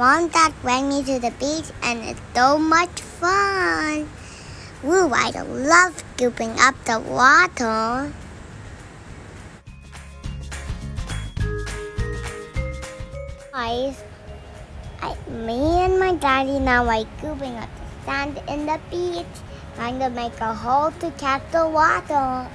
Mom and Dad went me to the beach and it's so much fun. Woo, I love scooping up the water. Guys, me and my daddy now are scooping up the sand in the beach, trying to make a hole to catch the water.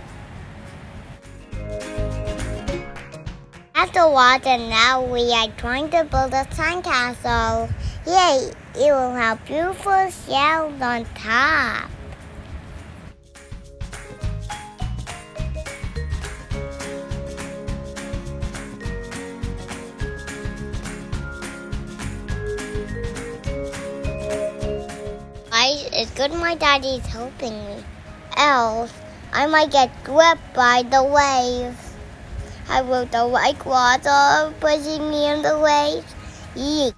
After water, now we are trying to build a sandcastle. Yay! It will have beautiful shells on top. Guys, it's good my daddy's helping me, else I might get gripped by the waves. I will the white water pushing me in the waves. Eek.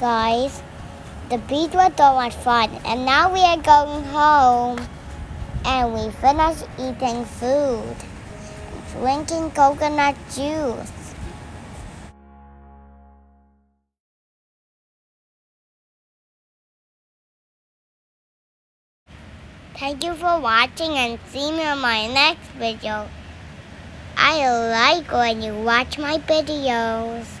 Guys, the beach was so much fun, and now we are going home, and we finished eating food, drinking coconut juice. Thank you for watching and see me on my next video. I like when you watch my videos.